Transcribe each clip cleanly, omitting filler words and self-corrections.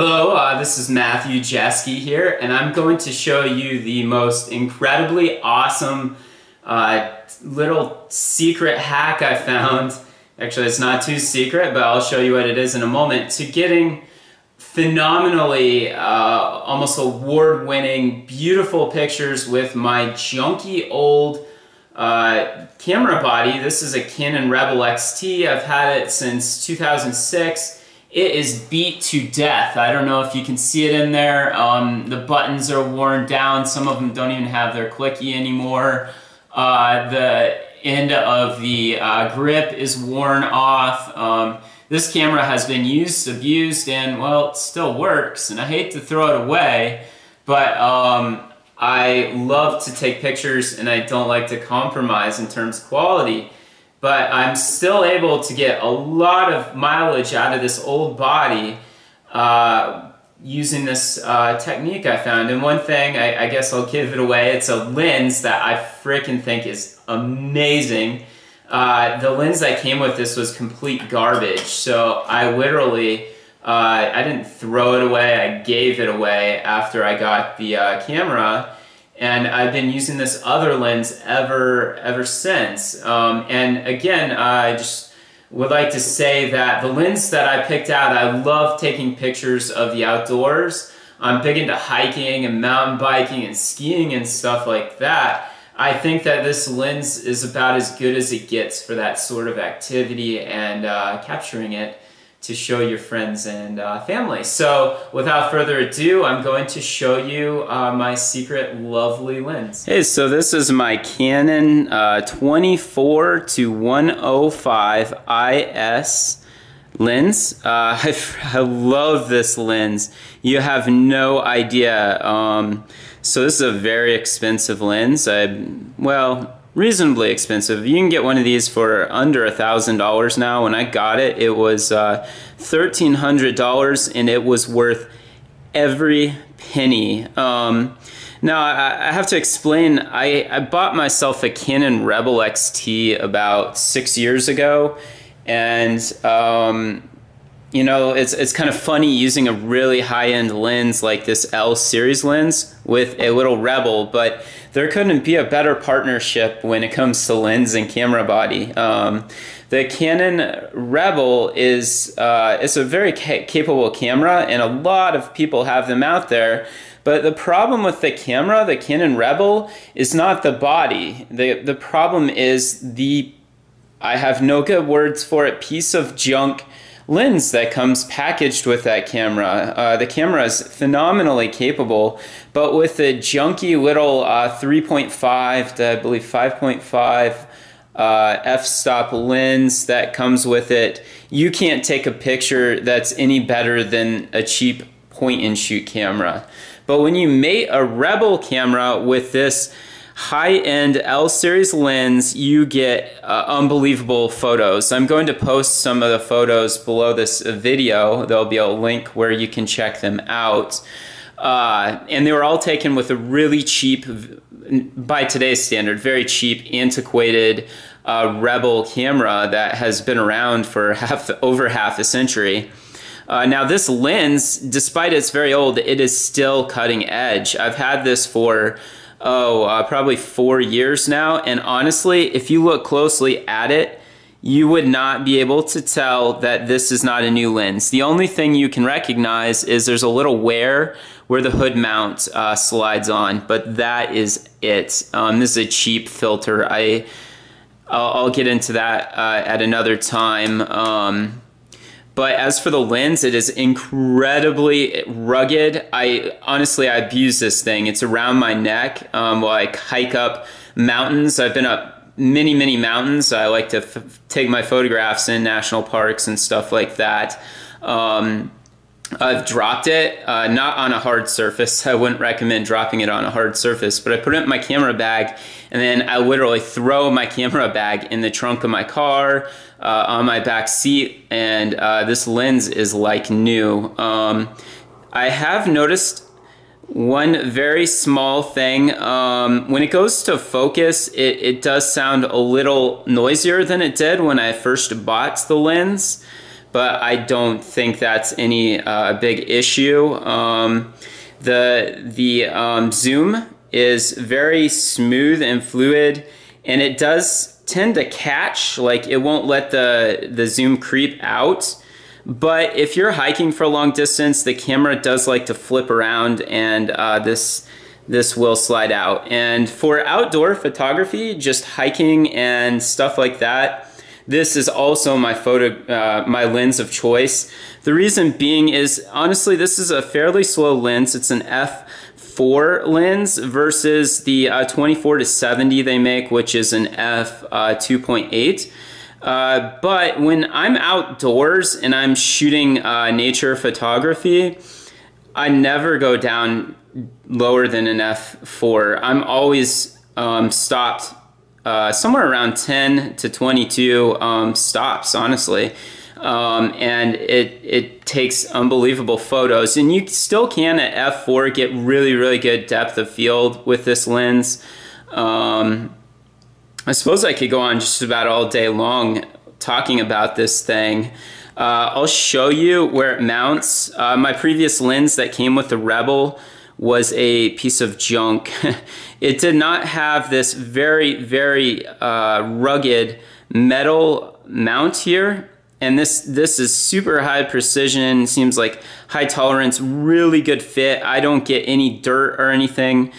Hello, this is Matthew Jeschke here, and I'm going to show you the most incredibly awesome little secret hack I found. Actually, it's not too secret, but I'll show you what it is in a moment, to getting phenomenally, almost award-winning, beautiful pictures with my junky old camera body. This is a Canon Rebel XT. I've had it since 2006. It is beat to death. I don't know if you can see it in there. The buttons are worn down. Some of them don't even have their clicky anymore. The end of the grip is worn off. This camera has been used, abused, and well, it still works. And I hate to throw it away, but I love to take pictures and I don't like to compromise in terms of quality, but I'm still able to get a lot of mileage out of this old body using this technique I found. And one thing, I guess I'll give it away, it's a lens that I freaking think is amazing. The lens that came with this was complete garbage, so I literally I didn't throw it away, I gave it away after I got the camera, and I've been using this other lens ever since. And again, I just would like to say that the lens that I picked out, I love taking pictures of the outdoors. I'm big into hiking and mountain biking and skiing and stuff like that. I think that this lens is about as good as it gets for that sort of activity and capturing it to show your friends and family. So without further ado, I'm going to show you my secret lovely lens. Hey, so this is my Canon 24-105 IS lens. I love this lens. You have no idea. So this is a very expensive lens. Well, reasonably expensive. You can get one of these for under $1,000 now. When I got it, it was $1,300, and it was worth every penny. Now I have to explain, I bought myself a Canon Rebel XT about 6 years ago, and you know, it's kind of funny using a really high-end lens like this L series lens with a little Rebel, but there couldn't be a better partnership when it comes to lens and camera body. The Canon Rebel is it's a very capable camera, and a lot of people have them out there. But the problem with the camera, the Canon Rebel, is not the body. The problem is the, I have no good words for it, piece of junk lens that comes packaged with that camera. The camera is phenomenally capable, but with the junky little 3.5 to I believe 5.5 f-stop lens that comes with it, you can't take a picture that's any better than a cheap point-and-shoot camera. But when you mate a Rebel camera with this high-end L-series lens, you get unbelievable photos. I'm going to post some of the photos below this video. There'll be a link where you can check them out. And they were all taken with a really cheap, by today's standard, very cheap, antiquated Rebel camera that has been around for over half a century. Now this lens, despite it's very old, it is still cutting edge. I've had this for probably 4 years now, and honestly, if you look closely at it, you would not be able to tell that this is not a new lens. The only thing you can recognize is there's a little wear where the hood mount slides on, but that is it. This is a cheap filter. I'll get into that at another time. But as for the lens, it is incredibly rugged. Honestly, I abuse this thing. It's around my neck while I hike up mountains. I've been up many, many mountains. I like to take my photographs in national parks and stuff like that. I've dropped it, not on a hard surface. I wouldn't recommend dropping it on a hard surface, but I put it in my camera bag, and then I literally throw my camera bag in the trunk of my car, on my back seat, and this lens is like new. I have noticed one very small thing. When it goes to focus, it does sound a little noisier than it did when I first bought the lens. but I don't think that's any big issue. The zoom is very smooth and fluid, and it does tend to catch, like it won't let the zoom creep out. But if you're hiking for a long distance, the camera does like to flip around, and this will slide out. And for outdoor photography, just hiking and stuff like that, this is also my my lens of choice. The reason being is, honestly, this is a fairly slow lens. It's an f/4 lens versus the 24-70 they make, which is an f/2.8. But when I'm outdoors and I'm shooting nature photography, I never go down lower than an f/4. I'm always stopped somewhere around 10 to 22 stops, honestly, and it takes unbelievable photos. And you still can at f/4 get really, really good depth of field with this lens. I suppose I could go on just about all day long talking about this thing. I'll show you where it mounts. My previous lens that came with the Rebel was a piece of junk. It did not have this very, very rugged metal mount here. And this is super high precision, seems like high tolerance, really good fit. I don't get any dirt or anything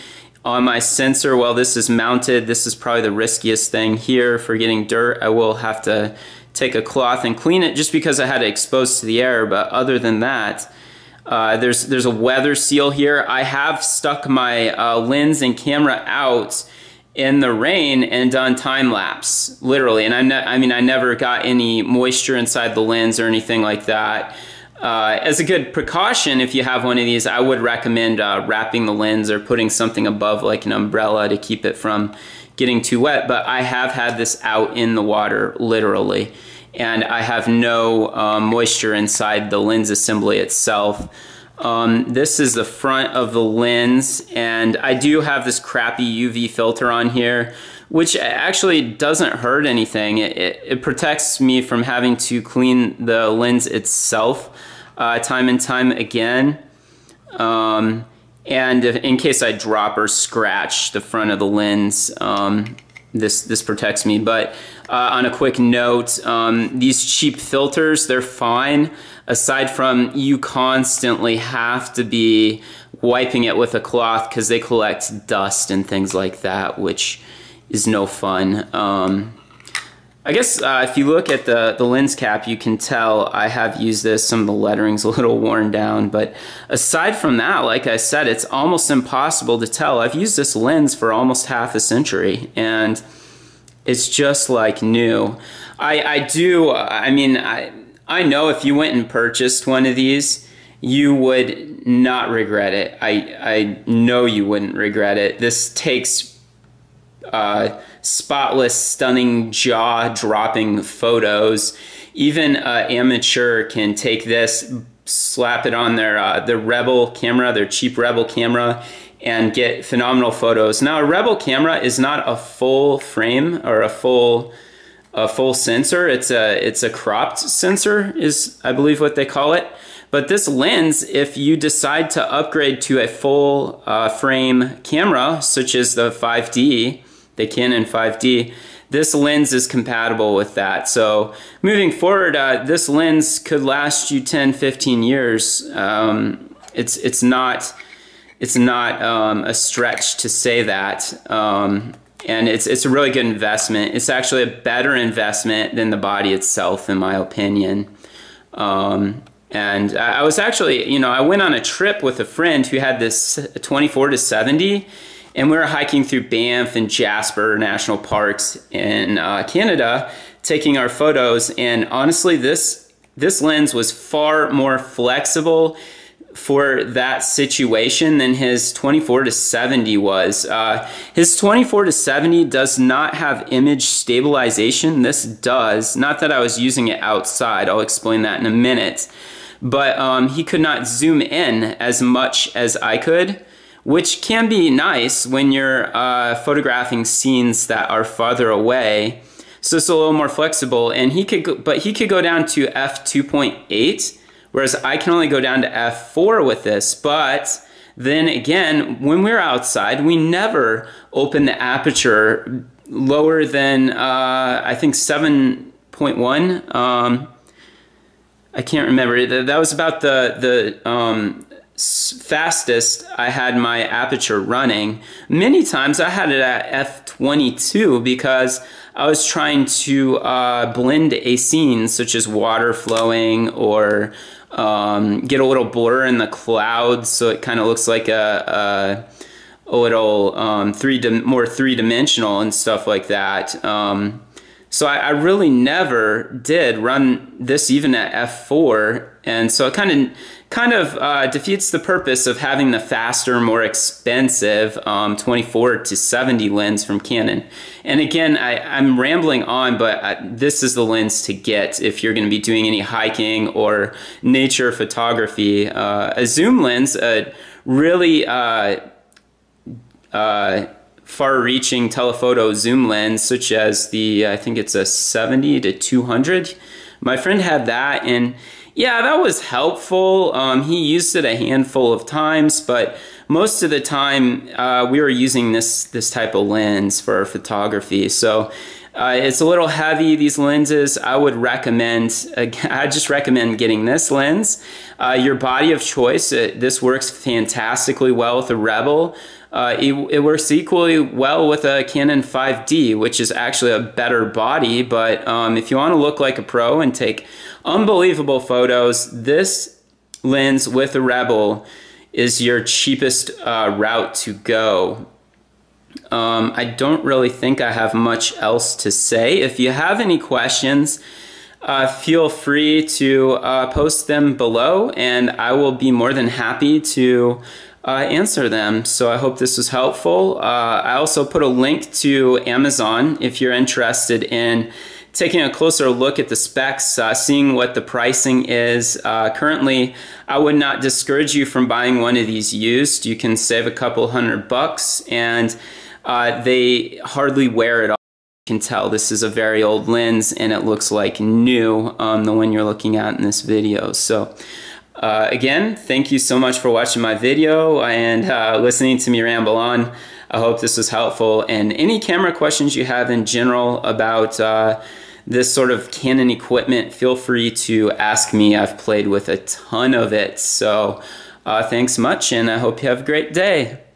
on my sensor while this is mounted. This is probably the riskiest thing here for getting dirt. I will have to take a cloth and clean it just because I had it exposed to the air, but other than that, there's a weather seal here. I have stuck my lens and camera out in the rain and done time lapse, literally. And I never got any moisture inside the lens or anything like that. As a good precaution, if you have one of these, I would recommend wrapping the lens or putting something above, like an umbrella, to keep it from getting too wet. But I have had this out in the water, literally, and I have no moisture inside the lens assembly itself. This is the front of the lens, and I do have this crappy UV filter on here, which actually doesn't hurt anything. It protects me from having to clean the lens itself time and time again. And in case I drop or scratch the front of the lens, this protects me. But on a quick note, these cheap filters, they're fine, aside from you constantly have to be wiping it with a cloth because they collect dust and things like that, which is no fun. I guess if you look at the lens cap, you can tell I have used this. Some of the lettering's a little worn down, but aside from that, like I said, it's almost impossible to tell. I've used this lens for almost half a century, and it's just like new. I know if you went and purchased one of these, you would not regret it. I know you wouldn't regret it. This takes spotless, stunning, jaw-dropping photos. Even an amateur can take this, slap it on their Rebel camera, their cheap Rebel camera, and get phenomenal photos. Now, a Rebel camera is not a full frame or a full sensor. It's a cropped sensor, is I believe what they call it. But this lens, if you decide to upgrade to a full frame camera, such as the 5D, the Canon 5D, this lens is compatible with that. So moving forward, this lens could last you 10, 15 years. It's not a stretch to say that, and it's a really good investment. It's actually a better investment than the body itself, in my opinion. And I was actually, I went on a trip with a friend who had this 24-70. And we were hiking through Banff and Jasper National Parks in Canada, taking our photos. And honestly, this lens was far more flexible for that situation than his 24-70 was. His 24-70 does not have image stabilization. This does. Not that I was using it outside. I'll explain that in a minute. But he could not zoom in as much as I could, which can be nice when you're photographing scenes that are farther away. So it's a little more flexible, and he could go, but he could go down to f2.8, whereas I can only go down to f4 with this. But then again, when we're outside, we never open the aperture lower than I think 7.1. I can't remember. That was about the fastest I had my aperture running. Many times I had it at f22 because I was trying to blend a scene such as water flowing, or get a little blur in the clouds so it kind of looks like a little more three-dimensional and stuff like that. So I really never did run this even at f4, and so it kind of defeats the purpose of having the faster, more expensive 24-70 lens from Canon. And again, I'm rambling on, but this is the lens to get if you're going to be doing any hiking or nature photography. A zoom lens, a really far-reaching telephoto zoom lens, such as the, I think it's a 70-200. My friend had that, and yeah, that was helpful. He used it a handful of times, but most of the time we were using this type of lens for photography. So it's a little heavy, these lenses. I would recommend, I just recommend getting this lens. Your body of choice, this works fantastically well with a Rebel. It works equally well with a Canon 5D, which is actually a better body, but if you want to look like a pro and take unbelievable photos, this lens with a Rebel is your cheapest route to go. I don't really think I have much else to say. If you have any questions, feel free to post them below, and I will be more than happy to answer them. So I hope this was helpful. I also put a link to Amazon if you're interested in taking a closer look at the specs, seeing what the pricing is. Currently, I would not discourage you from buying one of these used. You can save a couple $100s, and they hardly wear at all. You can tell this is a very old lens, and it looks like new, the one you're looking at in this video. So again, thank you so much for watching my video and listening to me ramble on. I hope this was helpful. And any camera questions you have in general about this sort of Canon equipment, feel free to ask me. I've played with a ton of it. So thanks much, and I hope you have a great day.